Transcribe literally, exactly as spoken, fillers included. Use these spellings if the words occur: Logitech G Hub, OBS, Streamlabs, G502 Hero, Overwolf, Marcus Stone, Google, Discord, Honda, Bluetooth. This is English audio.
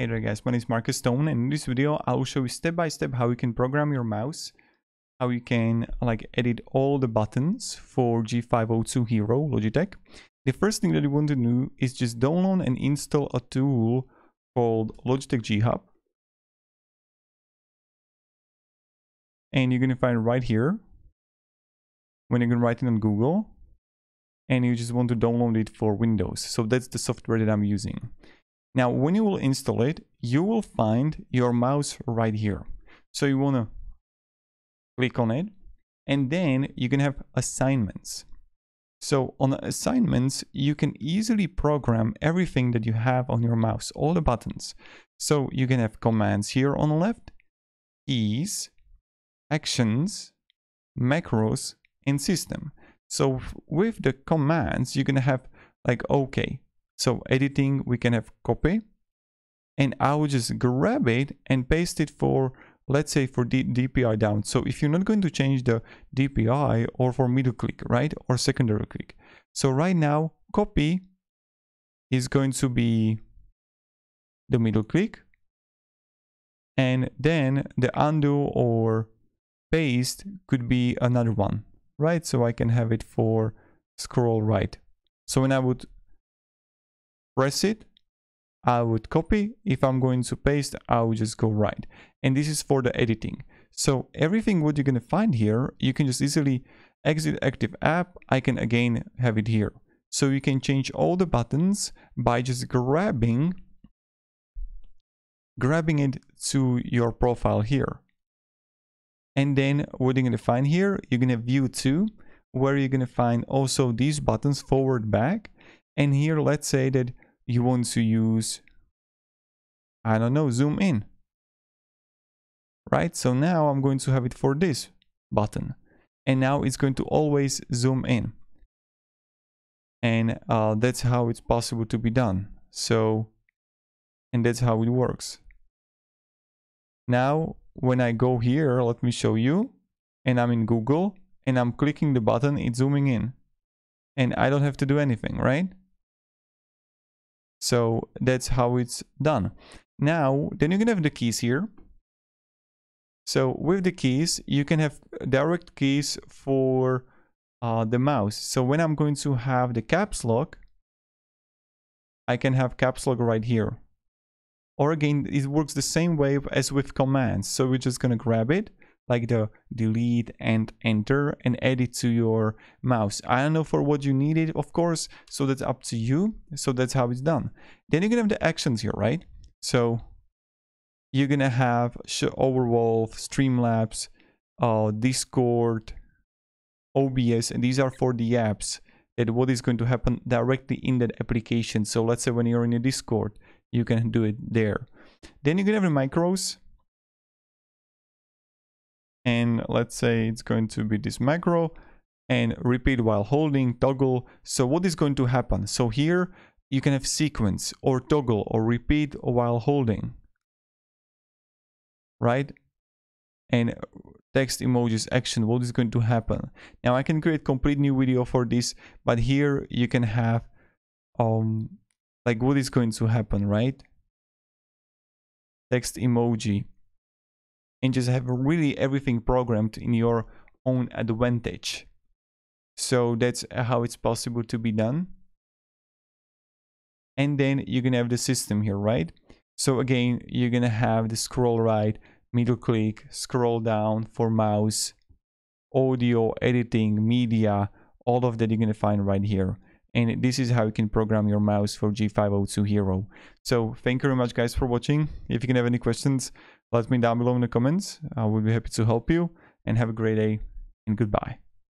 Hey there guys, my name is Marcus Stone, and in this video I will show you step by step how you can program your mouse, how you can like edit all the buttons for G five oh two Hero Logitech. The first thing that you want to do is just download and install a tool called Logitech G Hub. And you're going to find it right here when you're going to write it on Google, and you just want to download it for Windows. So that's the software that I'm using. Now, when you will install it, you will find your mouse right here. So you want to click on it, and then you can have assignments. So on the assignments, you can easily program everything that you have on your mouse, all the buttons. So you can have commands here on the left, keys, actions, macros, and system. So with the commands, you can have like, okay, so editing, we can have copy, and I will just grab it and paste it for, let's say, for D DPI down. So if you're not going to change the D P I or for middle click, right? Or secondary click. So right now, copy is going to be the middle click. And then the undo or paste could be another one, right? So I can have it for scroll right. So when I would press it, I would copy. If I'm going to paste, I would just go right. And this is for the editing. So everything what you're going to find here, you can just easily exit active app. I can again have it here. So you can change all the buttons by just grabbing, grabbing it to your profile here. And then what you're going to find here, you're going to view to where you're going to find also these buttons forward, back. And here, let's say that you want to use, I don't know, zoom in, right? So now I'm going to have it for this button, and now it's going to always zoom in. And uh, that's how it's possible to be done. So, and that's how it works. Now, when I go here, let me show you, and I'm in Google, and I'm clicking the button, it's zooming in, and I don't have to do anything, right? So that's how it's done. Now, then you can have the keys here. So with the keys, you can have direct keys for uh, the mouse. So when I'm going to have the caps lock, I can have caps lock right here. Or again, it works the same way as with commands. So we're just gonna grab it, like the delete and enter, and add it to your mouse. I don't know for what you need it, of course, so that's up to you. So that's how it's done. Then you're gonna have the actions here, right? So you're gonna have Overwolf, Streamlabs, uh, Discord, O B S, and these are for the apps that what is going to happen directly in that application. So let's say when you're in a Discord, you can do it there. Then you can have the macros. And let's say it's going to be this macro, and repeat while holding, toggle. So what is going to happen? So here you can have sequence or toggle or repeat while holding, right? And text, emojis, action, what is going to happen? Now I can create complete new video for this, but here you can have um, like what is going to happen, right? Text, emoji. And just have really everything programmed in your own advantage. So that's how it's possible to be done. And then you can have the system here, right? So again, you're gonna have the scroll right, middle click, scroll down for mouse, audio, editing, media, all of that you're gonna find right here. And this is how you can program your mouse for G five oh two Hero. So thank you very much guys for watching. If you can have any questions, let me down below in the comments. I will be happy to help you, and have a great day, and goodbye.